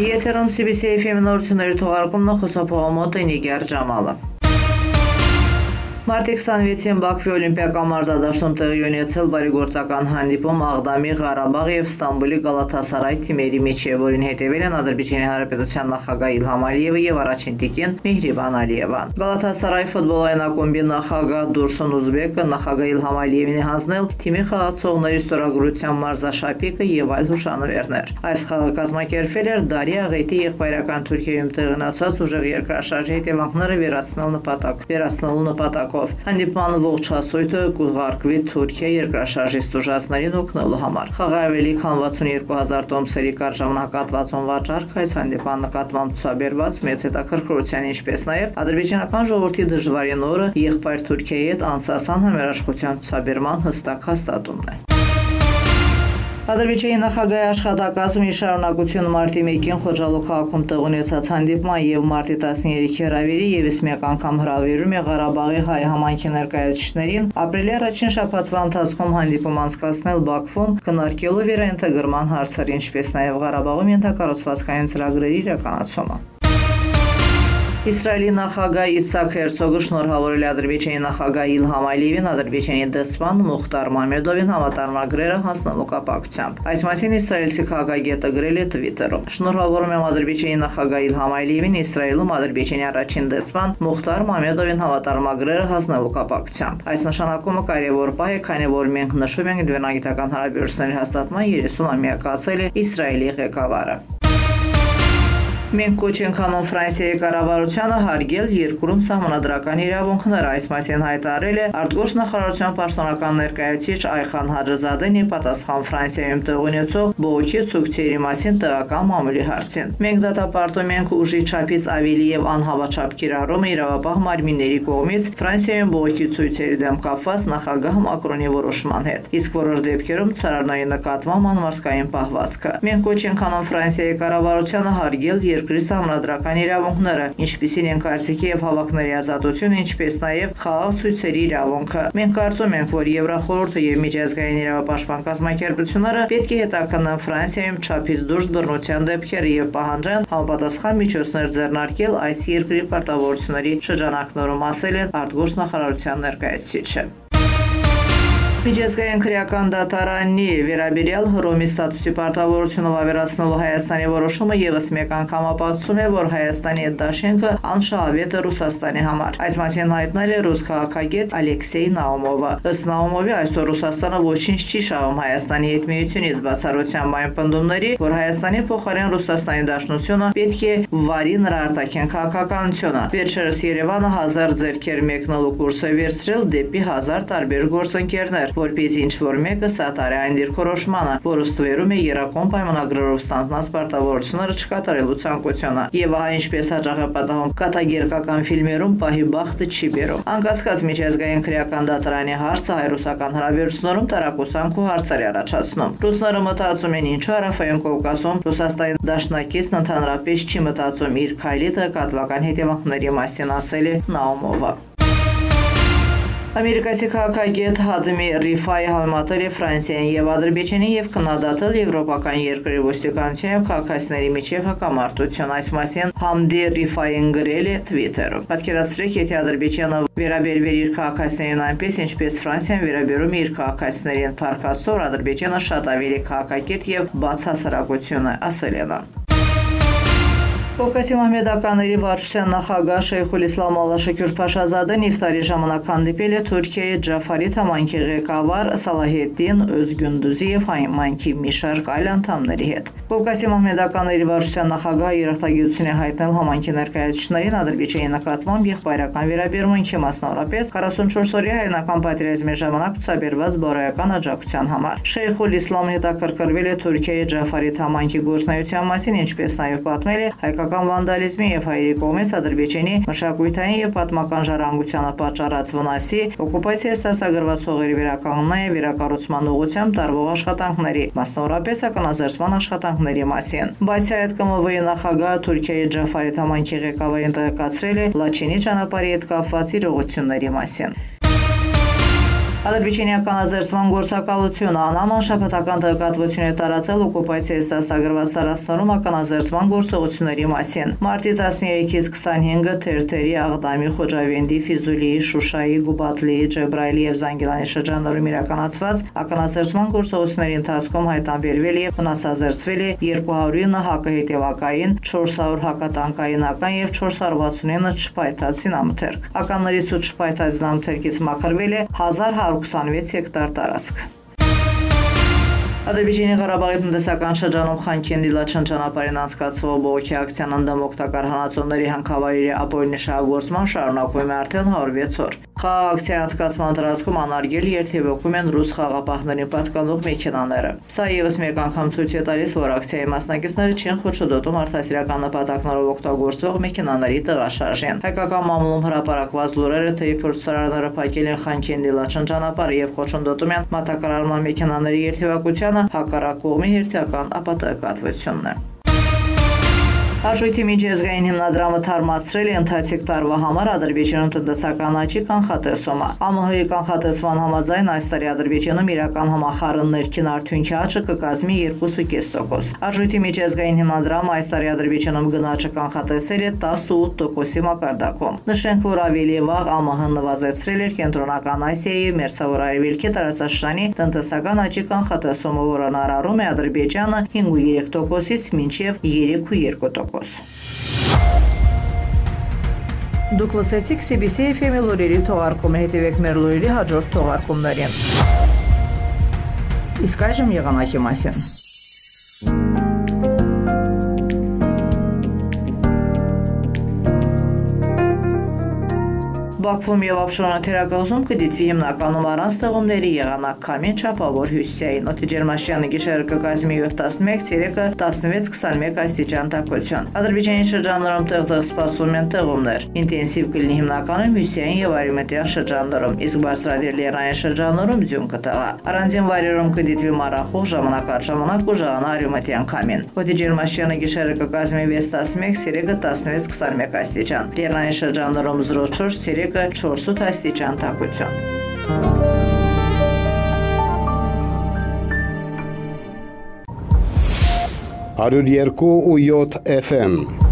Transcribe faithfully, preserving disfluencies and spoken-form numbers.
Եթերում Սի Բի Սի Էֆ Էմ նորությունների թողարկումն է խոսափողամոտ Նիգար Ջամալը։ Մարտի քսաներկուսին Բաքվի Օլիմպիական մարզադաշտում տեղի ունեցել բարեգործական հանդիպում Աղդամի, Ղարաբաղի և Ստամբուլի Գալաթասարայ թիմերի միջև, որին հետևել են Ադրբեջանի Հանրապետության նախագահ Իլհամ Ալիևը և առաջին տիկին Մեհրիբան Ալիևան։ Գալաթասարայ ֆուտբոլային ակումբի նախագահ Դուրսուն Ուզբեկը նախագահ Իլհամ Ալիևին է հանձնել թիմի խաղացողների ստորագրության մարզաշապիկը և այլ հուշանվերներ։ Այս խաղը կազմակերպվել էր Դարիա Ղեյթի եղբայրական Թուրքիայում տեղի ունեցած ուժեղ երկրաշարժի հետևանքները վերացնելու նպատակ վերացնելու նպատակով։ Հանդիպման ողջ հասույթը կուղարկվի Թուրքիա երկրաշարժից տուժածներին օգնելու համար։ Խաղի ավելի քան վաթսուն երկու հազար տոմսերի ժամանակահատվածով վաճառքը այս հանդիպման նկատմամբ ցուցաբերված մեծ հետաքրքրության, ինչպես նաև ադրբեջանական ժողովրդի դժվարին օրը եղբայր Թուրքիայի հետ անսասան համերաշխության ցուցաբերման հստակ հաստատումն է։ Ադրբեջանի նախագահի աշխատակազմի շարունակություն մարտի մեկին Խոջալու քաղաքում տեղ ունեցած հանդիպման և մարտի տասներկուսին հրավերի ևս մեկ անգամ հրավիրում է Ղարաբաղի հայ համայնքի ներկայացուցիչներին ապրիլի առաջին շաբաթվա ընթացքում հանդիպում անցկացնել Բաքվում, քննարկելու վերաինտեգրման հարցերը, ինչպես նաև Ղարաբաղում ենթակառուցվածքային ծրագրերի իրականացումը։ Իսրայելի նախագահ Իցակ Հերցոգը շնորհավորել է Ադրբեջանի նախագահ Իլհամ Ալիևին Ադրբեջանի դեսպան Մուխտար Մամեդովին համատարմագրերը հասնելու կապակցությամբ։ Այս մասին իսրայելցի քաղաքագետը գրել է Twitter-ում. «Շնորհավորում եմ Ադրբեջանի նախագահ Իլհամ Ալիևին Իսրայելում Ադրբեջանի առաջին դեսպան Մուխտար Մամեդովին համատարմագրերը հասնելու կապակցությամբ։ Այս նշանակումը կարևոր պահ է, քանի որ մենք նշում ենք դիվանագիտական հարաբերությունների հաստատման երեսուն ամյակացել է Իսրայելի ղեկավարը»։ Մենք կոչ ենք անում Ֆրանսիայի կառավարությանը հարգել երկրում սահմանադրական իրավունքները, այս մասին հայտարարել է արտգործնախարարության պաշտոնական ներկայացուցիչ Այխան Հաջազադեն պատասխան Ֆրանսիայում տեղի ունեցող բողոքի ցույցերի մասին տեղական մամուլի հարցին։ Մենք դատապարտում ենք ուժի չափից ավելի եւ անհավաչափ կիրառումը իրավապահ մարմինների կողմից Ֆրանսիայում բողոքի ցույցերի դեմ կապված նախագահ Մակրոնի որոշման հետ։ Իսկ որոշ դեպքերում ցարարների նկատմամբ անմարդկային պահվածքը։ Մենք կոչ ենք անում Ֆրանսիայի կառավարությանը հարգել երկրի սահմանադրական իրավունքները, ինչպիսին են կարծիքի և հավաքների ազատությունը, ինչպես նաև խաղաղ ցույցերի իրավունքը։ Մենք կարծում ենք, որ Եվրախորհուրդը և միջազգային իրավապաշտպան կազմակերպությունները պետք է հետաքննեն Ֆրանսիայում չափից դուրս բռնության դեպքերը և պահանջեն համապատասխան միջոցներ ձեռնարկել այս երկրի պարտավորությունների շրջանակներում, ասել են արտգործնախարարության ներկայացուցիչը։ Միջազգային քրեական դատարանի վերաբերյալ Հռոմի ստատուսի պարտավորությունը վավերացնելու Հայաստանի որոշումը ևս մեկ անգամ ապացուցում է, որ Հայաստանի այդ դաշինքը անշահավետ է Ռուսաստանի համար։ Այս մասին հայտնել է ռուս քաղաքագետ Ալեքսեյ Նաումովը։ Ըստ Նաումովի, այսօր Ռուսաստանը ոչինչ չի շահում Հայաստանի հետ միությունից, բացառությամբ այն պնդումների, որ Հայաստանի փոխարեն Ռուսաստանի Դաշնությունը պետք է վարի նրա արտաքին քաղաքականությունը։ Վերջերս Երևանը հազար ձեռքեր մեկնելու կուրս է վերցրել դեպի հազար տարբեր գործընկերներ, որպեսզի ինչ-որ մեկը սատարի այն դիրքորոշմանը, որ ստվերում է երակոմ պայմանագրերով ստանձնած պարտավորությունները չկատարելու ցանկությունը, և ահա ինչպես հաճախ է պատահում կատակերգական ֆիլմերում, պահի բախտը չի բերում։ Անկասկած, միջազգային քրեական դատարանի հարցը հայ-ռուսական հարաբերություններում տարակուսանք ու հարցեր է առաջացնում։ Ռուսները մտածում են, ինչու Հարավային Կովկասում Ռուսաստանի դաշնակիցն ընդհանրապես չի մտածում իր քայլի դրական հետևանքների մասին, ասել է Նաումովը։ Ամերիկացի քաղաքագետ Հադմի Ռիֆայը համեմատել է Ֆրանսիան և Ադրբեջանին և քննադատել եվրոպական երկրի ոստիկանության և քաղաքացիների միջև հակամարտություն։ Այս մասին Համդի Ռիֆային գրել է Twitter-ում. «Պատկերացրեք, եթե Ադրբեջանը վերաբերվեր իր քաղաքացիներին այնպես, ինչպես Ֆրանսիան վերաբերում է իր քաղաքացիներին, փառքաստոր Ադրբեջանը շատ ավելի քաղաքակիրթ և բացահասարակություն է», ասել է նա։ Կովկասի մահմեդականների վարչության նախագահ Շեյխուլ Իսլամ Ալլաշաքյուր Փաշազադեն իֆտարի ժամանակ հանդիպել է Թուրքիայի Ջաֆարի համայնքի ղեկավար Սալահեդդին Özgündüziev համայնքի մի շարք այլ անդամների հետ։ Կովկասի մահմեդականների վարչության նախագահը երախտագիտություն է հայտնել համայնքի ներկայացուցիչներին Ադրբեջանի նկատմամբ եղբայրական վերաբերմունքի, մասնավորապես քառասունչորսօրյա հայրենական պատերազմի ժամանակ ցուցաբերված բարոյական աջակցության համար։ Շեյխուլ Իսլամը հետաքրքրվել է Թուրքիայի Ջաֆարի համայնքի գործունեության մասին, ինչպես նաև պատմել է հայկական վանդալիզմի և հայերի կողմից Ադրբեջանի մշակութային և պատմական ժառանգությանը պատճառած վնասի, օկուպացիայից դասագրված հողերի վերականգնման և վերակառուցման ուղղությամբ տարվող աշխատանքների, մասնավորապես ականաձերծման աշխատանքների մասին։ Բացի այդ, Կ Մ В-ի նախագահը Թուրքիայի Ջաֆարի համայնքի ղեկավարին տեղեկացրել է Լաչինի ճանապարհի հետ կապված իրողությունների մասին։ Ադրբեջանական ազերծման գործակալությունը անհամար շաբաթական տեղեկատվություն է տարածել օկուպացիայից դասագրված տարածքներում ականազերծման գործողությունների մասին։ Մարտի տասներկից քսանհինգը Թերթերի, Աղդամի, Խոջավենդի, Ֆիզուլիի, Շուշայի, Գուբատլիի, Ջեբրայելի և Զանգիլանի շրջաններում իրականացված ականազերծման գործողությունների ընթացքում հայտնաբերվել և վնասազերծվել է երկու հարյուր ինը հակահետևակային, չորս հարյուր հակատանկայնական և չորս հարյուր վաթսունինը չփայտացի նամթերք։ Ականներից ու չփայտացի նամթերքից մաքրվել է հազար հարյուր քսանվեց հեկտար տարածք։ Ադրբեջանի Ղարաբաղի տնտեսական շրջանում Խանքեն Դիլաչան ճանապարհին անցկացվող բողոքի ակցիան ընդդեմ օգտակար հանածոների հանքավայրի ապօրինի շահագործման շարունակվում է արդեն հարյուր վեց օր։ Խաղաղակցիայի անցկացման տարածքում անարգել երթևեկում են ռուս խաղապահներին պատկանող մեքենաները։ Սա ևս մեկ անգամ ցույց է տալիս, որ ակցիայի մասնակիցները չեն խոչընդոտում արտասիրական նպատակներով օգտագործվող մեքենաների տեղաշարժին։ Հայկական մամուլում հրապարակված լուրերը, թե փորձարարները փակել են Խանքեն Դիլաչան ճանապարհը և խոչընդոտում են մատակարարման մեքենաների երթևեկությանը, հակառակողմի հերթական ապատակատվությունն է։ Արժույթի միջազգային հիմնադրամը թարմացրել է ընթացիկ տարվա համար Ադրբեջանում տնտեսական աճի կանխատեսումը։ ԱՄՀ-ի կանխատեսման համաձայն այս տարի Ադրբեջանում իրական համախառն ներքին արդյունքի աճը կկազմի երկու կόμma հինգ տոկոս։ Արժույթի միջազգային հիմնադրամը այս տարի Ադրբեջանում գնաճը կանխատեսել է տասնութ տոկոսի մակարդակով։ Նշենք, որ ավելի վաղ ԱՄՀ-ն նվազեցրել էր Կենտրոնական Ասիայի, Մերձավոր Արևելքի տարածաշրջանի տնտեսական աճի կանխատեսումը, որը ներառում է Ադրբեջանը հինգ կόμma երեք տոկոսից մինչև երեք կόμma երկու տոկոս։ Դուք լսեցիք Սի Բի Սի Էֆ Էմ լուրերի թողարկումը, հետևեք մեր լուրերի հաջորդ թողարկումներին։ Իսկ այժմ եղանակի մասին։ Բաքվում և Աբշորան թերակղզում կդիտվի հիմնականում առանց տեղումների եղանակ, քամի չափավոր հյուսիսային, օդի ջերմաստիճանը գիշերը կկազմի յոթ տասնմեկ, ցերեկը տասնվեց քսանմեկ աստիճան տաքություն։ Ադրբեջանի շրջաններում տեղտեղ սպասվում են տեղումներ։ Ինտենսիվ կլինի հիմնականում հյուսիսային և արևմտյան շրջաններում, իսկ բարձրադիր լեռնային շրջաններում ձյուն կտեղա։ Առանձին վայրերում կդիտվի մառախուղ, ժամանակ առ ժամանակ ուժանա արևմտյան քամին։ Օդի ջերմաստիճանը գիշերը կկազմի վեց տասնմեկ, ցերեկը տասնվեց քսանմեկ աստիճան։ Լեռնային շրջաններում զրոց չորս, ցերեկը չորս ութ աստիճան տաքություն։ հարյուր երկու կόμma յոթ Էֆ Էմ